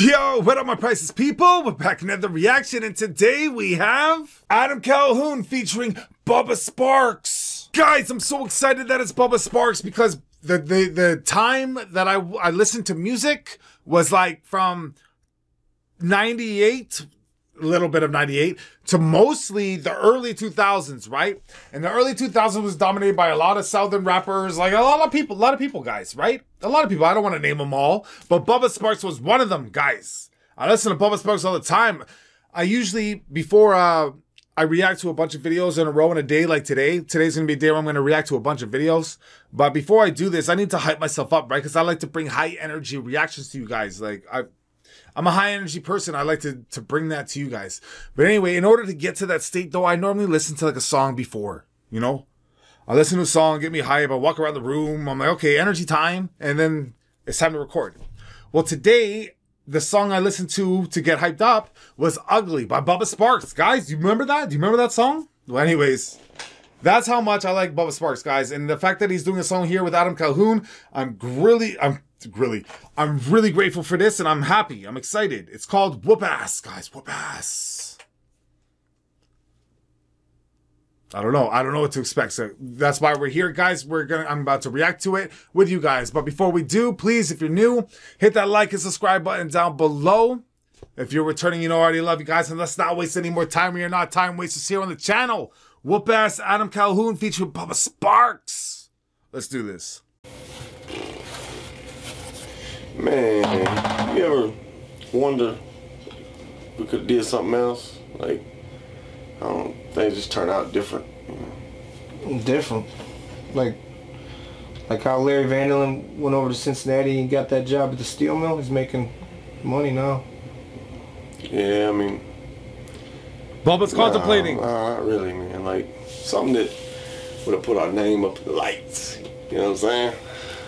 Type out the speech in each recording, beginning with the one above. Yo, what up my priceless people? We're back in another reaction, and today we have Adam Calhoun featuring Bubba Sparxxx. Guys, I'm so excited that it's Bubba Sparxxx because the time that I listened to music was like from 98, a little bit of 98, to mostly the early 2000s, right? And the early 2000s was dominated by a lot of Southern rappers, like a lot of people, guys, right? A lot of people. I don't want to name them all, but Bubba Sparxxx was one of them, guys. I listen to Bubba Sparxxx all the time. I usually, before I react to a bunch of videos in a row in a day like today. Today's going to be a day where I'm going to react to a bunch of videos. But before I do this, I need to hype myself up, right? Because I like to bring high-energy reactions to you guys. Like, I'm a high-energy person. I like to bring that to you guys. But anyway, in order to get to that state, though, I normally listen to, like, a song before, you know? I listen to a song, get me hype. I walk around the room. I'm like, okay, energy time. And then it's time to record. Well, today, the song I listened to get hyped up was Ugly by Bubba Sparxxx. Guys, do you remember that? Do you remember that song? Well, anyways, that's how much I like Bubba Sparxxx, guys. And the fact that he's doing a song here with Adam Calhoun, I'm really grateful for this, and I'm happy. I'm excited. It's called Whoop A$$, guys. Whoop A$$. I don't know what to expect. So that's why we're here, guys. I'm about to react to it with you guys. But before we do, please, if you're new, hit that like and subscribe button down below. If you're returning, you know I already love you guys. And let's not waste any more time. We are not time wasters here on the channel. Whoop A$$, Adam Calhoun featuring Bubba Sparxxx. Let's do this. Man, you ever wonder if we could have did something else? Like, things just turn out different. You know? Different, like how Larry Vanderlyn went over to Cincinnati and got that job at the steel mill. He's making money now. Yeah, I mean, Bubba's contemplating. Not really, man. Like something that would have put our name up in the lights. You know what I'm saying?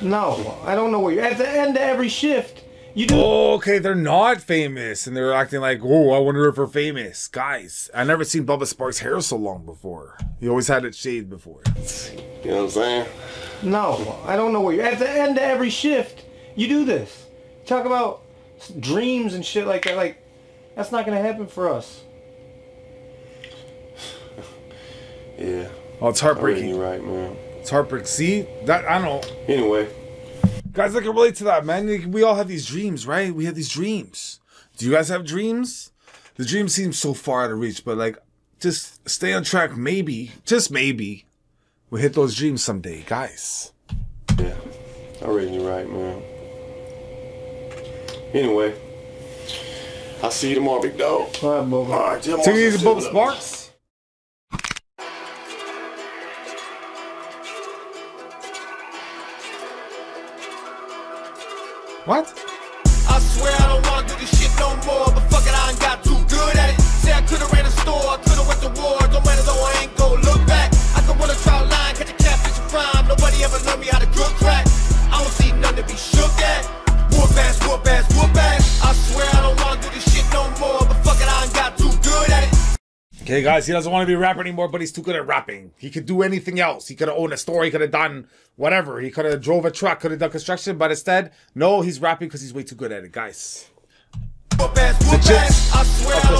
No, I don't know where you're at the end of every shift. You do. Oh, okay, they're not famous, and they're acting like, oh, I wonder if we're famous. Guys, I never seen Bubba Sparxxx hair so long before. He always had it shaved before. You know what I'm saying? No, I don't know where you're at the end of every shift. You do this. Talk about dreams and shit like that. Like, that's not going to happen for us. Yeah. Oh, it's heartbreaking. You're right, man. It's heartbreaking. See? That, I don't know. Anyway. Guys, I can relate to that, man. We all have these dreams, right? We have these dreams. Do you guys have dreams? The dream seems so far out of reach, but like, just stay on track. Maybe, just maybe, we'll hit those dreams someday, guys. Yeah, I read you right, man. Anyway, I'll see you tomorrow, big dog. All right, Bubba. All right, take it easy, Bubba Sparxxx. What? I swear I don't wanna do this shit no more, but fuck it, I ain't got too good at it. Say I could've ran a store, I could've went to war. Don't matter though, I ain't gon' look back. I could run a trial line, catch a catfish crime. Nobody ever learned me how to cook crack. I don't see nothing to be shook at. Whoop A$$, whoop A$$, whoop A$$. I swear I don't wanna do this shit no more, but fuck it, I ain't got too good at it. Okay, guys, he doesn't want to be a rapper anymore, but he's too good at rapping. He could do anything else. He could have owned a store. He could have done whatever. He could have drove a truck, could have done construction, but instead, no, he's rapping because he's way too good at it, guys. The gist of the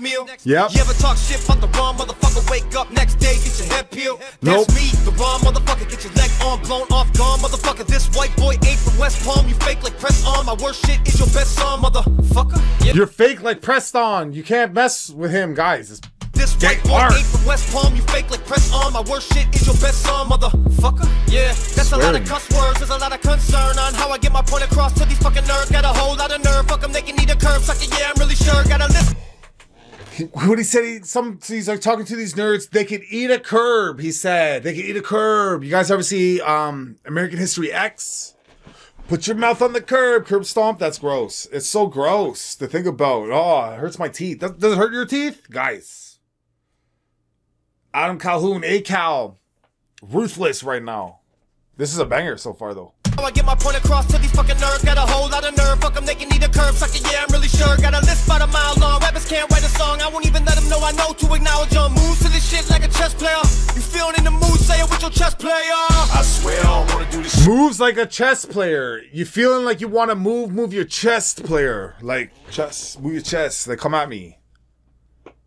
meal. Yep. You ever talk shit about the wrong motherfucker, wake up next day, get your head peeled? Nope. That's me, the wrong motherfucker, get your leg on, blown off, gone, motherfucker. This white boy ain't from West Palm, you fake like Press On. My worst shit is your best song, motherfucker. Yep. You're fake like Press On. You can't mess with him, guys. It's this white boy ain't from West Palm, you fake like Press On. My worst shit is your best song, motherfucker. Yeah, that's a lot of cuss words, there's a lot of concern on how I get my point across to these fucking nerds. Got a whole lot of nerve, fuck them, they can need a curb sucker, yeah, I'm really sure, gotta listen. What he said, he's like talking to these nerds. They could eat a curb, he said. They could eat a curb. You guys ever see American History X? Put your mouth on the curb. Curb stomp. That's gross. It's so gross to think about. Oh, it hurts my teeth. Does it hurt your teeth? Guys. Adam Calhoun, A-Cal. Ruthless right now. This is a banger so far, though. I get my point across to these fucking nerds. Got a whole lot of nerve, fuck them, they can need a curb sucker, yeah, I'm really sure. Got a list about a mile long, rappers can't write a song. I won't even let them know I know to acknowledge them. Moves to this shit like a chess player. You feeling in the mood, say it with your chess player. I swear I wanna do this. Moves like a chess player. You feeling like you wanna move, move your chest player. Like, chess, move your chest, like come at me.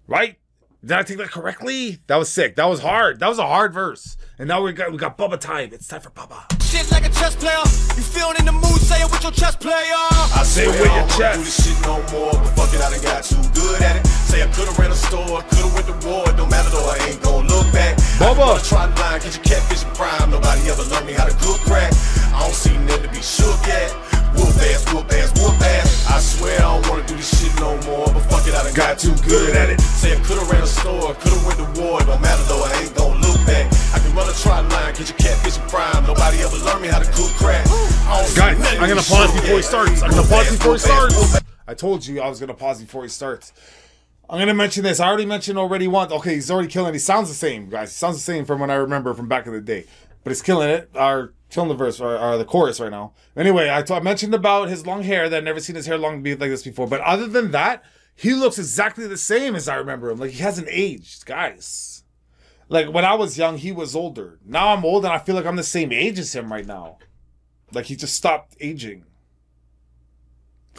Right? Did I take that correctly? That was sick. That was hard. That was a hard verse. And now we got Bubba time. It's time for Bubba. Shit like a chess player. You feeling in the mood? Say it with your chess player. I say with your chest. I don't do this shit no more. But fuck it, I done got too good at it. Say I coulda ran a store, coulda went to war. Don't matter though, I ain't gonna look back. Bubba, try to blind, get your catfish and prime. Nobody ever learned me how to cook crack. I don't see nothing to be shook at. Whoop ass, whoop ass, whoop ass. I swear I don't wanna do this shit no more. But fuck it, I done got too good at it. Say I coulda ran a store, coulda went to war. Don't matter though, I ain't gonna look back. I can run a try line, get your catfish and prime. Nobody ever learned me how to cook crack. Guys, I'm gonna pause before he starts. I'm gonna pause before he starts. I told you I was gonna pause before he starts. I'm gonna mention this. I already mentioned already once. Okay, he's already killing it. He sounds the same, guys. He sounds the same from when I remember from back in the day. But he's killing it. Our killing the verse or the chorus right now. Anyway, I mentioned about his long hair that I've never seen his hair long be like this before. But other than that, he looks exactly the same as I remember him. Like he hasn't aged, guys. Like when I was young, he was older. Now I'm old and I feel like I'm the same age as him right now. Like he just stopped aging.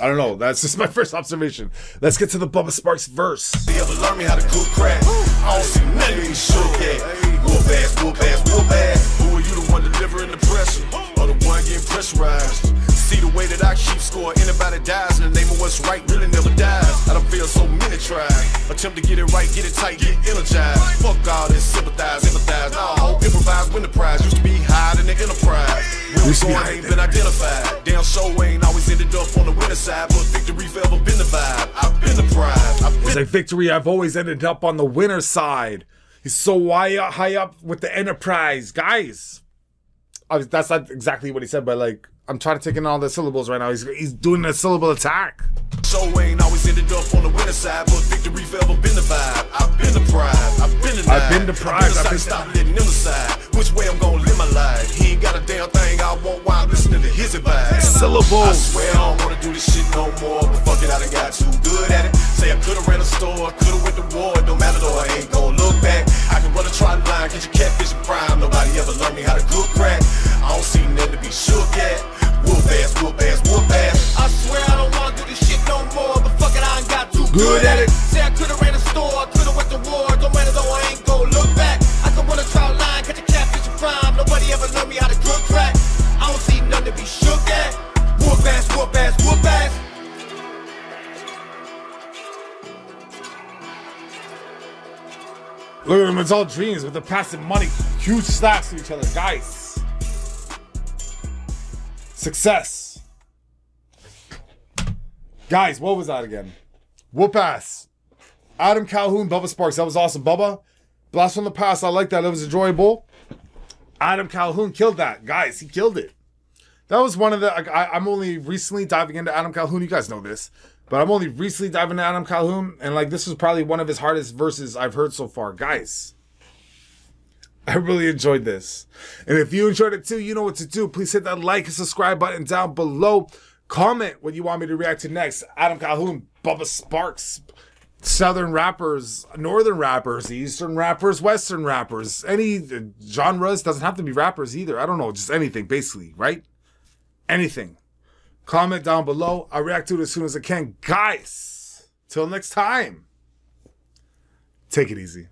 I don't know. That's just my first observation. Let's get to the Bubba Sparxxx verse. They ever learn me how to cook crack. I don't see nothing to be shook at. Whoop ass, whoop ass, whoop ass. Who are you, the one delivering the pressure? Or the one getting pressurized? See the way that I keep score. Anybody dies in the name of what's right really never dies. I done feel so many try. Attempt to get it right, get it tight, get energized. Fuck all this sympathize, empathize. Now I hope improvise, win the prize. Used to be high in the enterprise. Real score ain't been identified. Damn show ain't always ended up on the winner side. But victory forever been the vibe. I've been the prize. It's like victory, I've always ended up on the winner side. He's so high up with the enterprise. Guys, that's not exactly what he said, but like, I'm trying to take in all the syllables right now. He's doing a syllable attack. So ain't always ended up on the winner side, but victory forever been the vibe. I've been the prize. I've been the prize. I've been stopped getting on the side. Which way I'm gonna live my life? He ain't got a damn thing I want while I'm listening to his advice. Syllables. I swear I don't wanna do this shit no more, but fuck it, I done got too good at it. Say I coulda ran a store, coulda went to war. Don't matter though, I ain't gonna look back. I can run a trot line, get your catfish and prime. Nobody ever learned me how to cook crack. I don't see nothing to be shook at. Whoop ass, whoop ass, whoop ass. I swear I don't wanna do this shit no more, but fuck it, I ain't got too good at it. Say I coulda ran a store, coulda went to war. Don't matter though, I ain't gon' look back. I can run a trial line, catch a catfish and prime. Nobody ever learned me how to cook crack. I don't see nothing to be shook at. Whoop ass, whoop ass, whoop ass. Look at them, it's all dreams with the passing money. Huge slaps to each other, guys. Success. Guys, what was that again? Whoop ass. Adam Calhoun, Bubba Sparxxx. That was awesome. Bubba, blast from the past. I like that. It was enjoyable. Adam Calhoun killed that. Guys, he killed it. That was one of the... I'm only recently diving into Adam Calhoun. You guys know this. But I'm only recently diving into Adam Calhoun. And like this was probably one of his hardest verses I've heard so far. Guys, I really enjoyed this. And if you enjoyed it too, you know what to do. Please hit that like and subscribe button down below. Comment what you want me to react to next. Adam Calhoun, Bubba Sparxxx, Southern rappers, Northern rappers, Eastern rappers, Western rappers, any genres. Doesn't have to be rappers either. I don't know. Just anything, basically, right? Anything. Comment down below. I'll react to it as soon as I can. Guys, till next time, take it easy.